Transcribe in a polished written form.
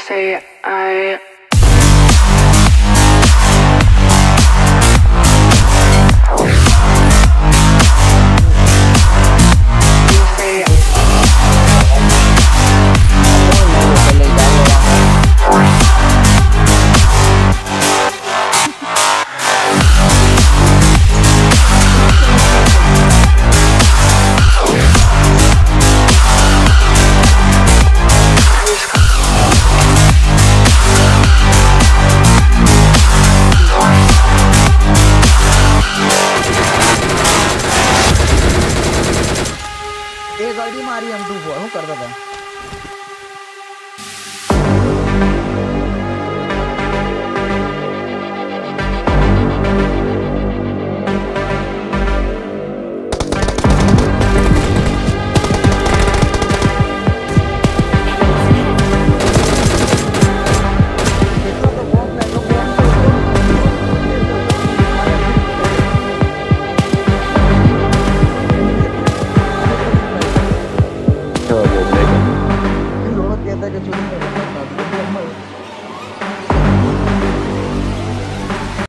say I